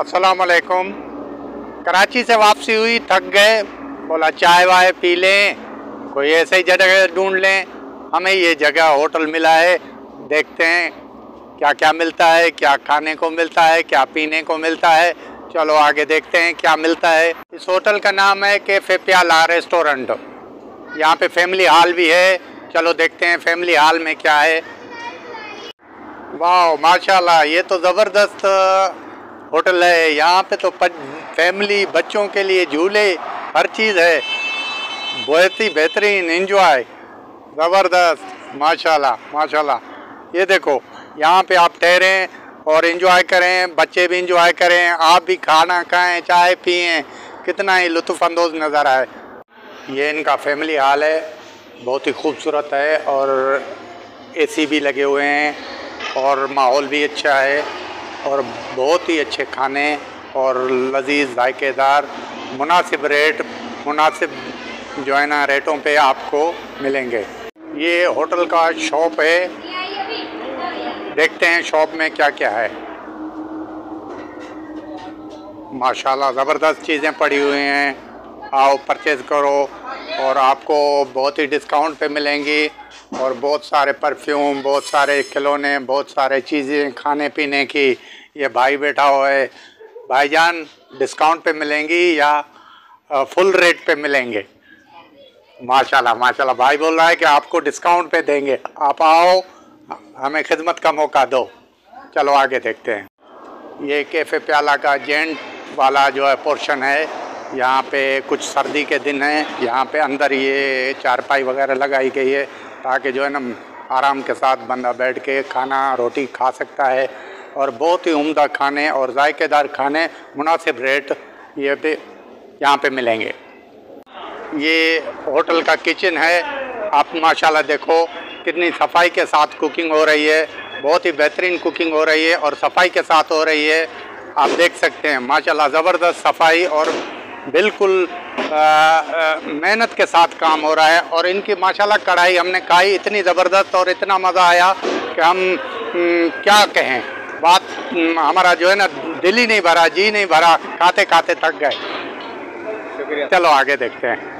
अस्सलामुअलैकुम। कराची से वापसी हुई, थक गए, बोला चाय वाय पी लें, कोई ऐसे ही जगह ढूंढ लें। हमें ये जगह होटल मिला है, देखते हैं क्या क्या मिलता है, क्या खाने को मिलता है, क्या पीने को मिलता है। चलो आगे देखते हैं क्या मिलता है। इस होटल का नाम है कैफे प्याला रेस्टोरेंट। यहाँ पे फैमिली हॉल भी है, चलो देखते हैं फैमिली हॉल में क्या है। वाह माशाल्लाह, ये तो ज़बरदस्त होटल है। यहाँ पे तो फैमिली बच्चों के लिए झूले, हर चीज़ है, बहुत ही बेहतरीन, एंजॉय, ज़बरदस्त, माशाल्लाह माशाल्लाह। ये देखो यहाँ पे आप ठहरें और एंजॉय करें, बच्चे भी एंजॉय करें, आप भी खाना खाएं, चाय पिएं, कितना ही लुत्फ़अंदोज़ नज़ारा है। ये इनका फैमिली हॉल है, बहुत ही खूबसूरत है और एसी भी लगे हुए हैं और माहौल भी अच्छा है और बहुत ही अच्छे खाने और लजीज जायकेदार मुनासिब रेट, मुनासिब जो है ना रेटों पे आपको मिलेंगे। ये होटल का शॉप है, देखते हैं शॉप में क्या क्या है। माशाल्लाह ज़बरदस्त चीज़ें पड़ी हुई हैं, आओ परचेज़ करो और आपको बहुत ही डिस्काउंट पे मिलेंगी और बहुत सारे परफ्यूम, बहुत सारे खिलौने, बहुत सारे चीज़ें खाने पीने की। ये भाई बैठा हुआ है, भाईजान डिस्काउंट पे मिलेंगी या फुल रेट पे मिलेंगे? माशाल्लाह माशाल्लाह, भाई बोल रहा है कि आपको डिस्काउंट पे देंगे, आप आओ, हमें खिदमत का मौका दो। चलो आगे देखते हैं। ये कैफ़े प्याला का जेंट वाला जो है पोर्शन है, यहाँ पे कुछ सर्दी के दिन हैं, यहाँ पे अंदर ये चारपाई वगैरह लगाई गई है ताकि जो है ना आराम के साथ बंदा बैठ के खाना रोटी खा सकता है। और बहुत ही उम्दा खाने और जायकेदार खाने, मुनासिब रेट ये पे यहाँ पे मिलेंगे। ये होटल का किचन है, आप माशाल्लाह देखो कितनी सफाई के साथ कुकिंग हो रही है, बहुत ही बेहतरीन कुकिंग हो रही है और सफाई के साथ हो रही है। आप देख सकते हैं माशाल्लाह ज़बरदस्त सफाई और बिल्कुल मेहनत के साथ काम हो रहा है। और इनकी माशाल्लाह कढ़ाई हमने खाई, इतनी ज़बरदस्त और इतना मज़ा आया कि हम क्या कहें, बात हमारा जो है ना दिल ही नहीं भरा, जी नहीं भरा, खाते खाते थक गए। शुक्रिया। चलो आगे देखते हैं।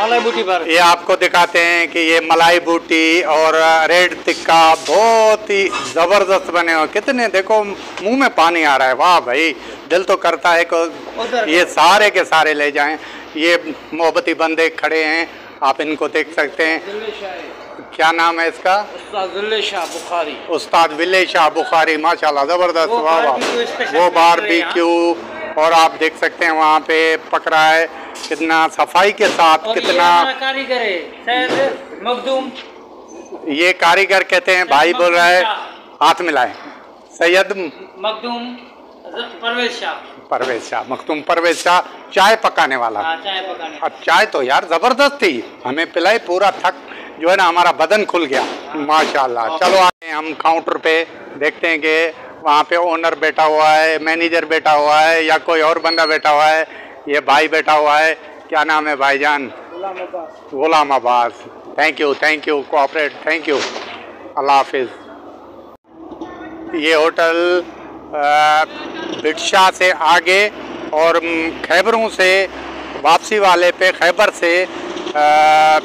मलाई बूटी पर ये आपको दिखाते हैं कि ये मलाई बूटी और रेड टिक्का बहुत ही ज़बरदस्त बने हुए, कितने देखो मुंह में पानी आ रहा है। वाह भाई, दिल तो करता है कि ये सारे के सारे ले जाएं। ये मोहब्बती बंदे खड़े हैं, आप इनको देख सकते हैं। क्या नाम है इसका? उस्ताद जिले शाह बुखारी। उस्ताद जिले शाह बुखारी, माशाल्लाह ज़बरदस्त, वाह वाह। वो बारबेक्यू और आप देख सकते हैं वहाँ पे पक रहा है, कितना सफाई के साथ, कितना कारीगर है सैयद मखदूम, ये कारीगर कहते हैं, भाई बोल रहा है। हाथ मिलाए। सैयद मखदूम परवेज शाह, मखदूम परवेज शाह चाय पकाने वाला। अब चाय तो यार ज़बरदस्त थी, हमें पिलाई, पूरा थक जो है ना हमारा बदन खुल गया माशाल्लाह। चलो आए हम काउंटर पे, देखते हैं कि वहाँ पे ओनर बैठा हुआ है, मैनेजर बैठा हुआ है या कोई और बंदा बैठा हुआ है। ये भाई बैठा हुआ है, क्या नाम है भाईजान? Ghulam Abbas. Thank you cooperate, thank you, अल्लाह हाफिज़। ये होटल भीट शाह से आगे और खैबरों से वापसी वाले पे, खैबर से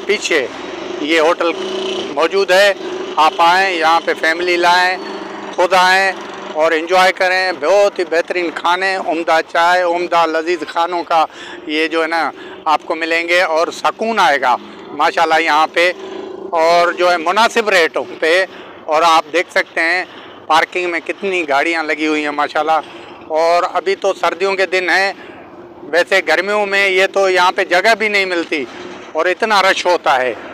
पीछे ये होटल मौजूद है। आप आएँ, यहाँ पे फैमिली लाएँ, खुद आएँ और इन्जॉय करें। बहुत ही बेहतरीन खाने, उम्दा चाय, उम्दा लजीज खानों का ये जो है ना आपको मिलेंगे और सकून आएगा माशाल्लाह यहाँ पे और जो है मुनासिब रेटों पे। और आप देख सकते हैं पार्किंग में कितनी गाड़ियां लगी हुई हैं माशाल्लाह। और अभी तो सर्दियों के दिन हैं, वैसे गर्मियों में ये तो यहाँ पे जगह भी नहीं मिलती और इतना रश होता है।